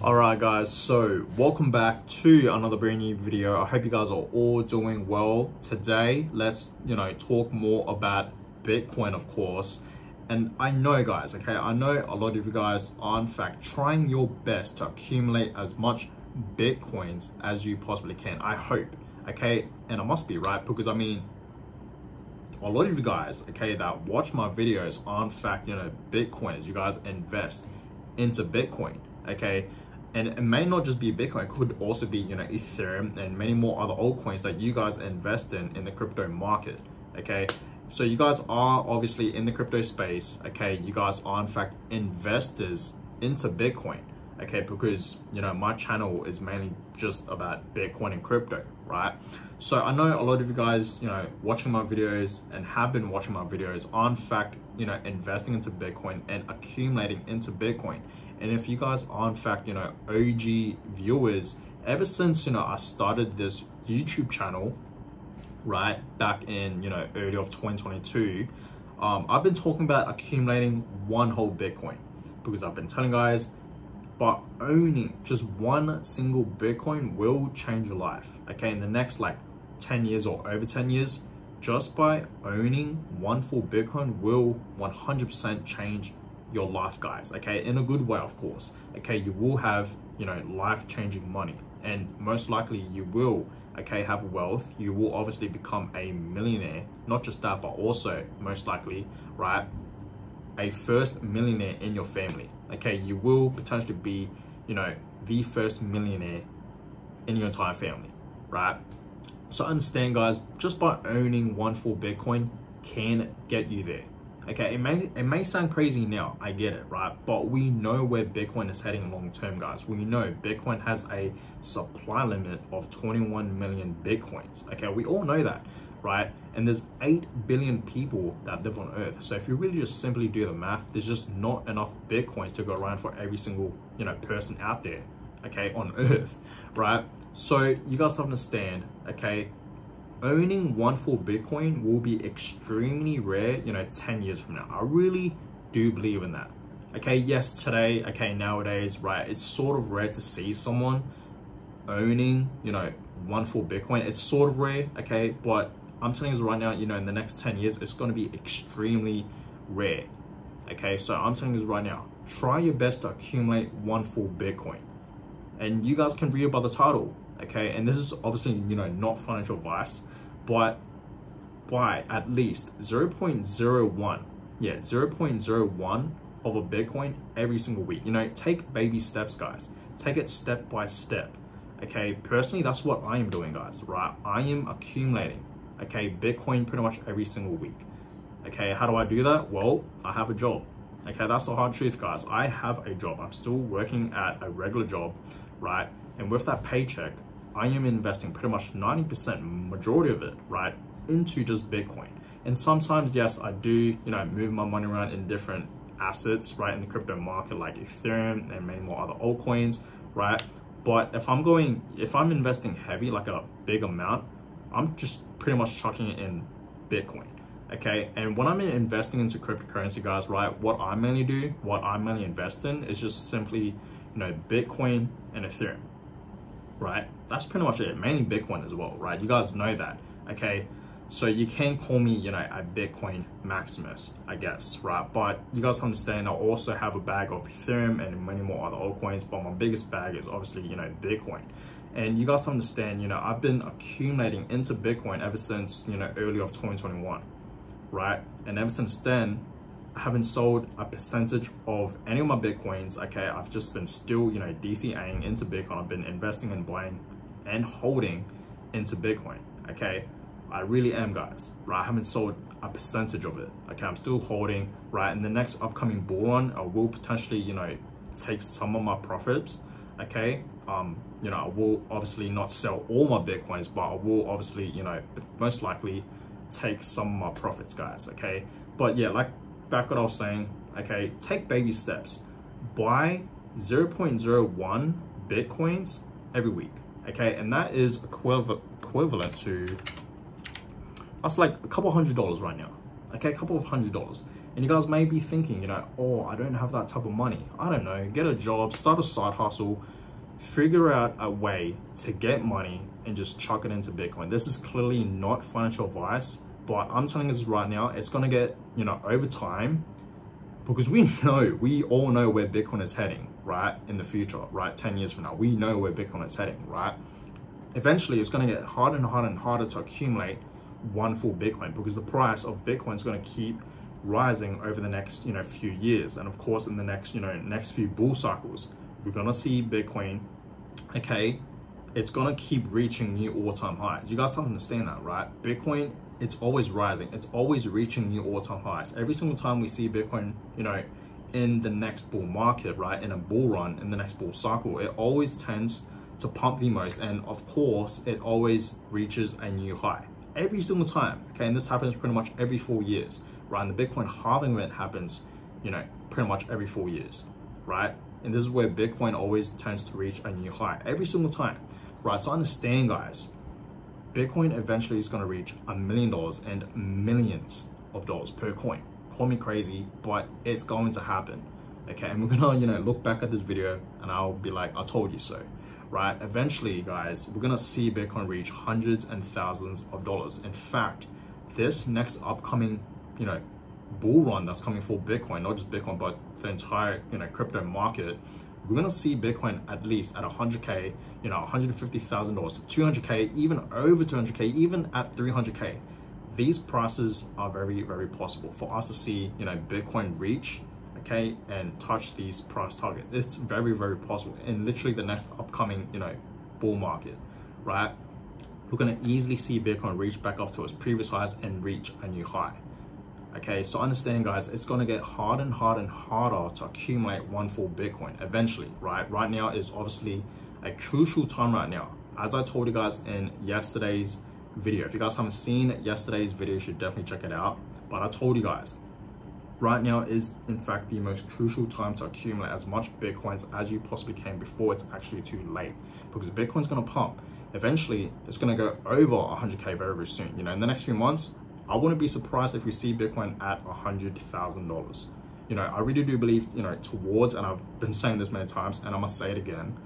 Alright guys, so welcome back to another brand new video. I hope you guys are all doing well. Today, let's, talk more about Bitcoin, of course. And I know guys, okay, I know a lot of you guys are in fact trying your best to accumulate as much Bitcoins as you possibly can. I hope, okay, and I must be right because I mean, a lot of you guys, okay, that watch my videos are in fact, Bitcoiners. You guys invest into Bitcoin, okay? And it may not just be Bitcoin, it could also be, Ethereum and many more other altcoins that you guys invest in the crypto market, okay? So you guys are obviously in the crypto space, okay? You guys are in fact investors into Bitcoin, okay? Because, my channel is mainly just about Bitcoin and crypto, right? So I know a lot of you guys, watching my videos and have been watching my videos are in fact, investing into Bitcoin and accumulating into Bitcoin. And if you guys are in fact, OG viewers, ever since, I started this YouTube channel, right, back in, early of 2022, I've been talking about accumulating one whole Bitcoin because I've been telling guys, but owning just one single Bitcoin will change your life, okay? In the next like 10 years or over 10 years, just by owning one full Bitcoin will 100% change your life, guys, okay? In a good way, of course, okay? You will have, life-changing money, and most likely you will, okay, have wealth. You will obviously become a millionaire. Not just that, but also most likely, right, a first millionaire in your family, okay? You will potentially be, the first millionaire in your entire family, right? So understand, guys, just by owning one full Bitcoin can get you there. Okay, it may sound crazy now, I get it, right? But we know where Bitcoin is heading long term, guys. We know Bitcoin has a supply limit of 21 million Bitcoins. Okay, we all know that, right? And there's 8 billion people that live on Earth. So if you really just simply do the math, there's just not enough Bitcoins to go around for every single, person out there, okay, on Earth, right? So you guys understand, okay? Owning one full Bitcoin will be extremely rare, 10 years from now. I really do believe in that. Okay, yes, today, okay, nowadays, right, it's sort of rare to see someone owning, one full Bitcoin. It's sort of rare, okay, but I'm telling you right now, in the next 10 years, it's going to be extremely rare. Okay, so I'm telling you right now, try your best to accumulate one full Bitcoin. And you guys can read about the title. Okay, and this is obviously, not financial advice, but by at least 0.01, yeah, 0.01 of a Bitcoin every single week. Take baby steps, guys. Take it step by step. Okay, personally, that's what I am doing, guys, right? I am accumulating, okay, Bitcoin pretty much every single week. Okay, how do I do that? Well, I have a job. Okay, that's the hard truth, guys. I have a job. I'm still working at a regular job, right? And with that paycheck, I am investing pretty much 90%, majority of it, right, into just Bitcoin. And sometimes, yes, I do, move my money around in different assets, right, in the crypto market, like Ethereum and many more other altcoins, right? But if I'm investing heavy, like a big amount, I'm just pretty much chucking it in Bitcoin, okay? And when I'm investing into cryptocurrency, guys, right, what I mainly invest in is just simply, Bitcoin and Ethereum. Right, that's pretty much it, mainly Bitcoin as well, right? You guys know that, okay? So you can call me, a Bitcoin maximus, I guess, right? But you guys understand I also have a bag of Ethereum and many more other altcoins, but my biggest bag is obviously, Bitcoin. And you guys understand, I've been accumulating into Bitcoin ever since, early of 2021, right? And ever since then, I haven't sold a percentage of any of my Bitcoins, okay? I've just been still, DCAing into Bitcoin. I've been investing and buying and holding into Bitcoin, okay? I really am, guys, right? I haven't sold a percentage of it, okay? I'm still holding, right? In the next upcoming bull run, I will potentially, take some of my profits, okay? I will obviously not sell all my Bitcoins, but I will obviously, most likely take some of my profits, guys, okay? But yeah, like, back what I was saying, okay, take baby steps. Buy 0.01 Bitcoins every week, okay? And that is equivalent to, that's like a couple $100 right now, okay? A couple of $100. And you guys may be thinking, oh, I don't have that type of money. I don't know, get a job, start a side hustle, figure out a way to get money and just chuck it into Bitcoin. This is clearly not financial advice, but I'm telling you this right now, it's gonna get, over time, because we all know where Bitcoin is heading, right? In the future, right? 10 years from now, we know where Bitcoin is heading, right? Eventually, it's gonna get harder and harder and harder to accumulate one full Bitcoin, because the price of Bitcoin is gonna keep rising over the next, few years. And of course, in the next, next few bull cycles, we're gonna see Bitcoin, okay, it's gonna keep reaching new all-time highs. You guys don't understand that, right? Bitcoin, it's always rising, it's always reaching new all-time highs. Every single time we see Bitcoin, in the next bull market, right, in a bull run, in the next bull cycle, it always tends to pump the most, and of course, it always reaches a new high. Every single time, okay, and this happens pretty much every 4 years, right? And the Bitcoin halving event happens, pretty much every 4 years, right? And this is where Bitcoin always tends to reach a new high every single time, right? So understand, guys, Bitcoin eventually is going to reach $1 million and millions of dollars per coin. Call me crazy, but it's going to happen, okay? And we're gonna, look back at this video and I'll be like, I told you so, right? Eventually, guys, we're gonna see Bitcoin reach hundreds and thousands of dollars. In fact, this next upcoming, bull run that's coming for Bitcoin, not just Bitcoin, but the entire, crypto market, we're gonna see Bitcoin at least at 100K, $150,000 to 200K, even over 200K, even at 300K. These prices are very, very possible for us to see, Bitcoin reach, okay, and touch these price targets. It's very, very possible in literally the next upcoming, bull market, right? We're gonna easily see Bitcoin reach back up to its previous highs and reach a new high. Okay, so understand, guys, it's going to get harder and harder and harder to accumulate one full Bitcoin eventually, right? Right now is obviously a crucial time right now. As I told you guys in yesterday's video, if you guys haven't seen yesterday's video, you should definitely check it out. But I told you guys, right now is in fact the most crucial time to accumulate as much Bitcoins as you possibly can before it's actually too late, because Bitcoin's going to pump. Eventually, it's going to go over 100K very, very soon. In the next few months, I wouldn't be surprised if we see Bitcoin at $100,000. I really do believe, towards, and I've been saying this many times, and I must say it again,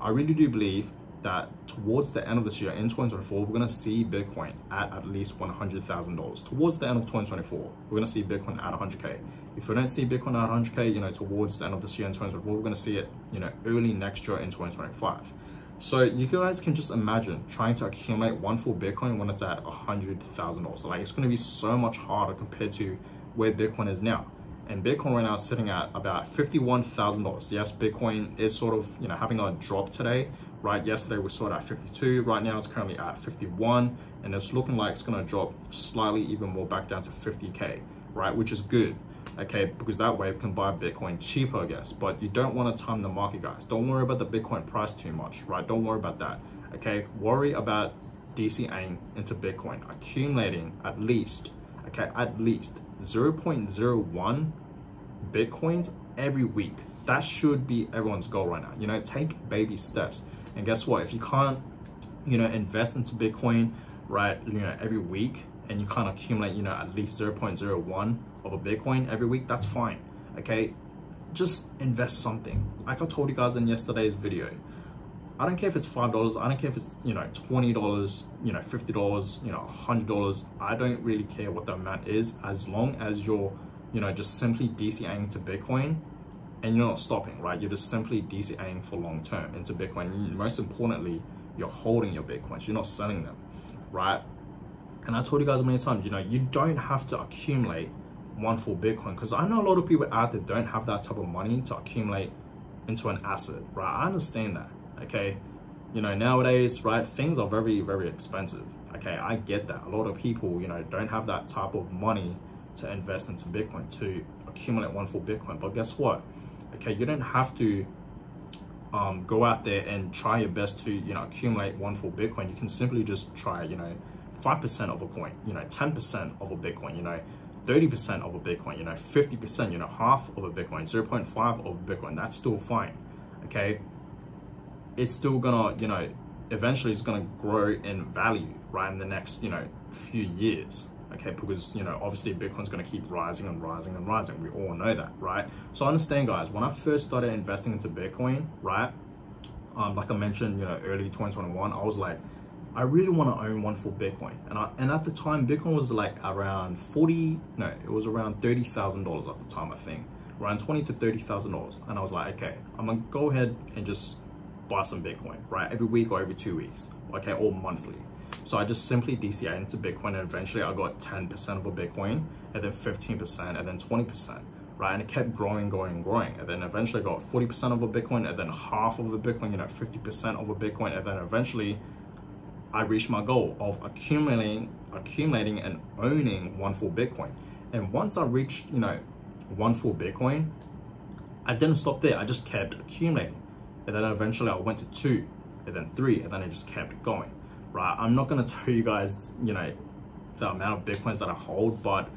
I really do believe that towards the end of this year, in 2024, we're gonna see Bitcoin at least $100,000. Towards the end of 2024, we're gonna see Bitcoin at 100K. If we don't see Bitcoin at 100K, towards the end of this year in 2024, we're gonna see it, early next year in 2025. So you guys can just imagine trying to accumulate one full Bitcoin when it's at $100,000. Like, it's going to be so much harder compared to where Bitcoin is now. And Bitcoin right now is sitting at about $51,000. Yes, Bitcoin is sort of, having a drop today, right? Yesterday we saw it at 52. Right now it's currently at 51, and it's looking like it's going to drop slightly even more back down to 50K, right? Which is good. Okay, because that way you can buy Bitcoin cheaper, I guess. But you don't want to time the market, guys. Don't worry about the Bitcoin price too much, right? Don't worry about that. Okay, worry about DCAing into Bitcoin, accumulating at least, okay, at least 0.01 Bitcoins every week. That should be everyone's goal right now. Take baby steps. And guess what? If you can't, invest into Bitcoin, right, every week, and you can't accumulate, at least 0.01 of a Bitcoin every week, that's fine, okay? Just invest something. Like I told you guys in yesterday's video, I don't care if it's $5, I don't care if it's, $20, $50, $100, I don't really care what the amount is, as long as you're, just simply DCAing to Bitcoin, and you're not stopping, right? You're just simply DCAing for long term into Bitcoin. And most importantly, you're holding your Bitcoins, you're not selling them, right? And I told you guys many times, you don't have to accumulate one full Bitcoin, because I know a lot of people out there don't have that type of money to accumulate into an asset, right? I understand that, okay? Nowadays, right, things are very, very expensive, okay? I get that. A lot of people, don't have that type of money to invest into Bitcoin, to accumulate one full Bitcoin. But guess what? Okay, you don't have to go out there and try your best to, accumulate one full Bitcoin. You can simply just try, 5% of a coin, 10% of a Bitcoin, 30% of a Bitcoin, 50%, half of a Bitcoin, 0.5 of a Bitcoin. That's still fine, okay? It's still gonna, eventually it's gonna grow in value, right, in the next, few years, okay? Because, you know, obviously Bitcoin's going to keep rising and rising and rising. We all know that, right? So understand, guys, when I first started investing into Bitcoin, right, like I mentioned, you know, early 2021, I was like, I really want to own one for Bitcoin. And at the time, Bitcoin was like around around $30,000 at the time, I think, around $20,000 to $30,000. And I was like, okay, I'm going to go ahead and just buy some Bitcoin, right? Every week or every 2 weeks, okay, or monthly. So I just simply DCA into Bitcoin, and eventually I got 10% of a Bitcoin, and then 15%, and then 20%, right? And it kept growing, going, growing. And then eventually I got 40% of a Bitcoin, and then half of a Bitcoin, you know, 50% of a Bitcoin, and then eventually I reached my goal of accumulating and owning one full Bitcoin. And once I reached, you know, one full Bitcoin, I didn't stop there. I just kept accumulating. And then eventually I went to 2, and then 3, and then it just kept going, right? I'm not going to tell you guys, you know, the amount of Bitcoins that I hold, but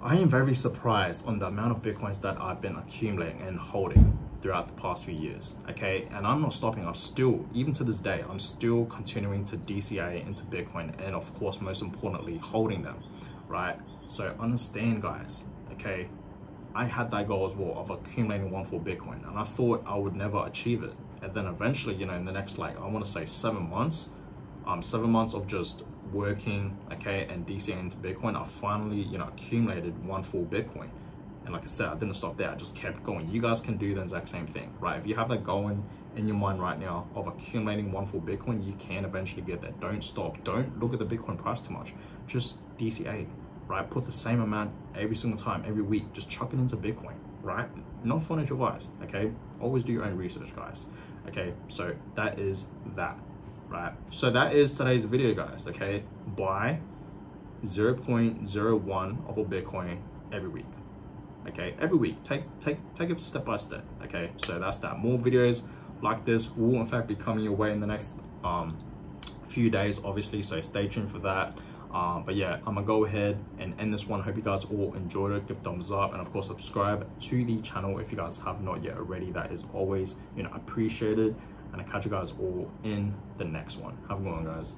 I am very surprised on the amount of Bitcoins that I've been accumulating and holding throughout the past few years, okay? And I'm not stopping. I'm still, even to this day, I'm still continuing to DCA into Bitcoin, and of course, most importantly, holding them, right? So understand, guys, okay? I had that goal as well of accumulating one for Bitcoin, and I thought I would never achieve it. And then eventually, you know, in the next, like, I want to say 7 months, 7 months of just working, okay, and DCA into Bitcoin, I finally, you know, accumulated one for Bitcoin. And like I said, I didn't stop there. I just kept going. You guys can do the exact same thing, right? If you have that going in your mind right now of accumulating one for Bitcoin, you can eventually get that. Don't stop. Don't look at the Bitcoin price too much. Just DCA, right? Put the same amount every single time, every week. Just chuck it into Bitcoin, right? Not financial advice, okay? Always do your own research, guys. Okay, so that is that, right? So that is today's video, guys, okay? Buy 0.01 of a Bitcoin every week. Okay, every week, take it step by step. Okay, so that's that. More videos like this will in fact be coming your way in the next few days, obviously, so stay tuned for that. But yeah, I'm gonna go ahead and end this one. Hope you guys all enjoyed it. Give thumbs up, and of course subscribe to the channel if you guys have not yet already. That is always, you know, appreciated, and I'll catch you guys all in the next one. Have a good one, guys.